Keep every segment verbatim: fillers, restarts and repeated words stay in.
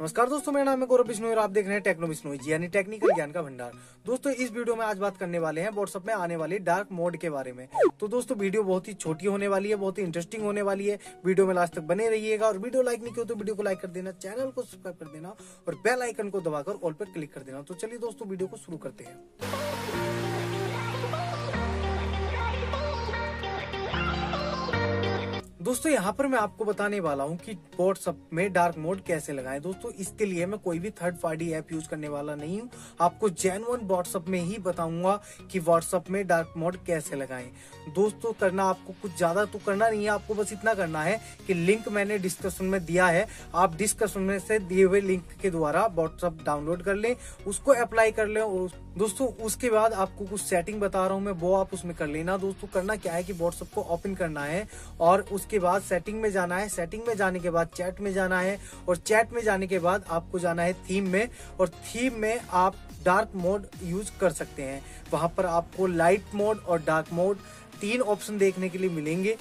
नमस्कार दोस्तों, मेरा नाम है गौरव बिश्नोई और आप देख रहे हैं टेक्नो बिश्नोई जी यानी टेक्निकल ज्ञान का भंडार। दोस्तों इस वीडियो में आज बात करने वाले हैं व्हाट्सएप में आने वाली डार्क मोड के बारे में। तो दोस्तों वीडियो बहुत ही छोटी होने वाली है, बहुत ही इंटरेस्टिंग होने वाली है। वीडियो में लास्ट तक बने रहिएगा और वीडियो लाइक नहीं किया तो वीडियो को लाइक कर देना, चैनल को सब्सक्राइब कर देना और बेल आइकन को दबाकर ऑल पर क्लिक कर देना। तो चलिए दोस्तों वीडियो को शुरू करते हैं। दोस्तों यहाँ पर मैं आपको बताने वाला हूँ कि व्हाट्सएप में डार्क मोड कैसे लगाएं। दोस्तों इसके लिए मैं कोई भी थर्ड पार्टी ऐप यूज करने वाला नहीं हूँ, आपको जेन्युइन व्हाट्सएप में ही बताऊंगा कि व्हाट्सएप में डार्क मोड कैसे लगाएं। दोस्तों करना आपको कुछ ज्यादा तो करना नहीं है, आपको बस इतना करना है कि लिंक मैंने डिस्क्रिप्शन में दिया है, आप डिस्क्रिप्शन में से दिए हुए लिंक के द्वारा व्हाट्सएप डाउनलोड कर लें, उसको अप्लाई कर लें। दोस्तों उसके बाद आपको कुछ सेटिंग बता रहा हूँ मैं, वो आप उसमें कर लेना। दोस्तों करना क्या है कि व्हाट्सएप को ओपन करना है और उसके बाद सेटिंग में जाना है, सेटिंग में जाने के बाद चैट में जाना है और चैट में जाने के बाद आपको जाना है थीम में और थीम में आप डार्क मोड यूज कर सकते हैं। वहां पर आपको लाइट मोड और डार्क मोड तीन ऑप्शन देखने के लिए मिलेंगे।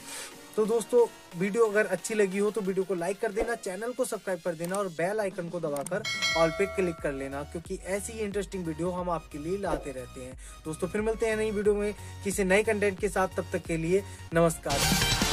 तो दोस्तों वीडियो अगर अच्छी लगी हो तो वीडियो को लाइक कर देना, चैनल को सब्सक्राइब कर देना और बेल आइकन को दबाकर ऑल पे क्लिक कर लेना, क्योंकि ऐसी ही इंटरेस्टिंग वीडियो हम आपके लिए लाते रहते हैं। दोस्तों फिर मिलते हैं नई वीडियो में किसी नए कंटेंट के साथ, तब तक के लिए नमस्कार।